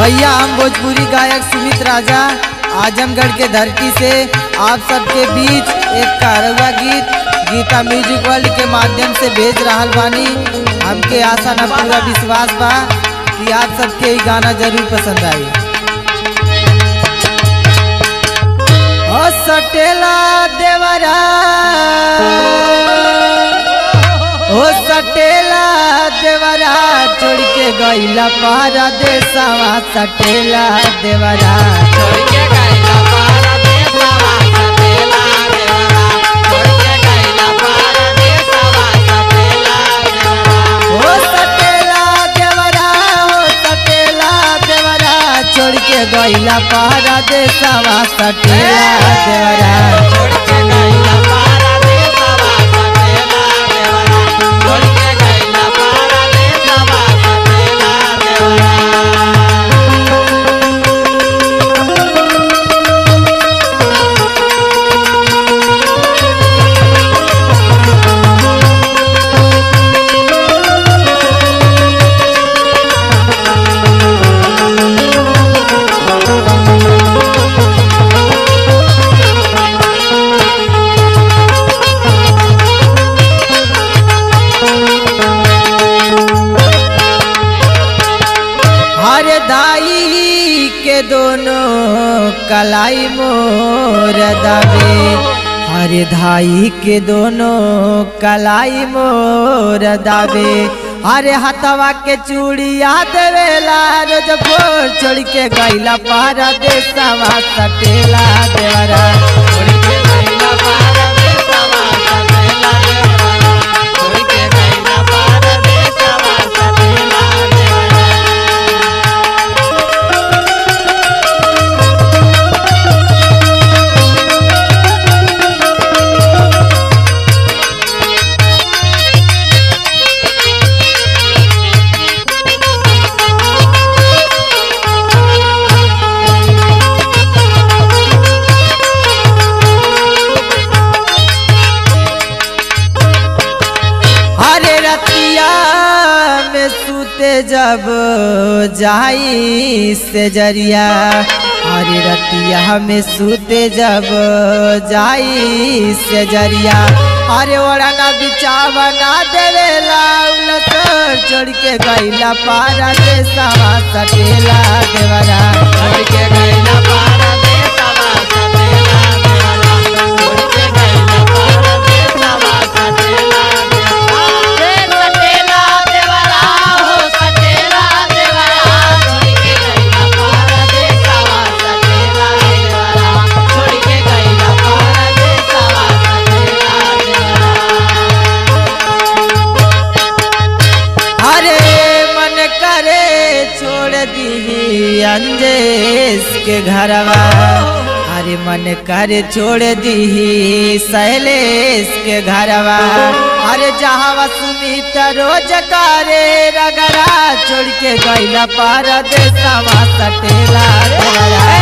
भैया हम भोजपुरी गायक सुमित राजा आजमगढ़ के धरती से आप सबके बीच एक कारवा गीत गीता म्यूजिक वर्ल्ड के माध्यम से भेज रहा बानी। हमके आशा न पूरा विश्वास बा कि आप सबके गाना जरूर पसंद आई। ओ सटेला देवरा, ओ सटेला देवरा छोड़ के गईला पारा देशवा, सटेला देवरा छोड़ के गईला पारा देशवा, सटेला देवरा छोड़ के गईला पारा देशवा, सटेला देवरा, ओ सटेला देवरा, ओ सटेला देवरा छोड़ के गईला पारा देशवा, सटेला देवरा छोड़ के गईला पारा देशवा, सटेला देवरा छोड़ के गईला पारा देशवा, सटेला देवरा। कलाई मोर दावे हर धाई के दोनों, कलाई मोर दावे हरे हथवा के चूड़िया देवेला, रोज भोर छोड़ के गईला पारा देशवा, सटेला देवरा छोड़ के गईला पारा देशवा, सटेला देवरा छोड़ के गईला पारा देशवा, सटेला देवरा। जब जाई से जरिया हरे रतिया हमें सूते, जब जाई से जरिया हरे ओढ़ना बिछावना देवेला, उलसर छोड़ के गईला पारा देशवा, सटेला देवरा छोड़ के गईला पारा देशवा, सटेला देवरा छोड़ के गईला पारा देशवा, सटेला अंजेश के घरवा हरे मन कर छोड़ दी शैलेश के घरवा, हरे जहावा सुमित रोज करे रगरा छोड़ के गईला पारा देशवा, सटेला देवरा।